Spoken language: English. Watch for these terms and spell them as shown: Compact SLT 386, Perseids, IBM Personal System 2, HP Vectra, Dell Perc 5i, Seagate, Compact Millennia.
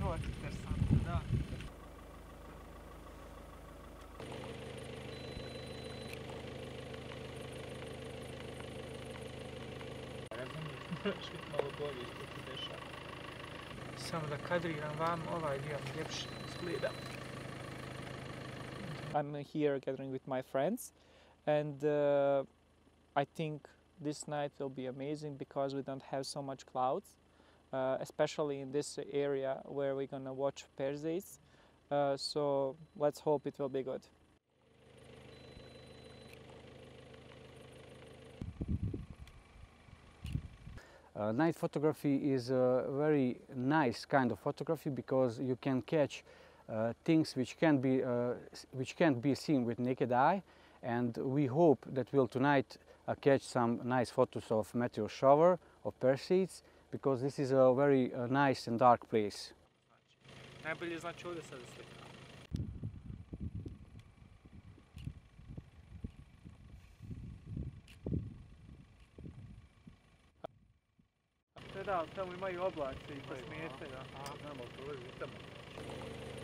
Ворлок Персанд, да. Malo bolje što ti dešava. Samo da kadriram vam, ovaj dio ljepše izgleda. I'm here gathering with my friends and I think this night will be amazing because we don't have so much clouds, especially in this area where we're gonna watch Perseids. So let's hope it will be good. Night photography is a very nice kind of photography because you can catch things which can't be seen with naked eye, and we hope that we'll tonight catch some nice photos of meteor shower of Perseids because this is a very nice and dark place. Da, tamo imaju oblaci I pa smijete, da. Aha, tamo, to je tamo.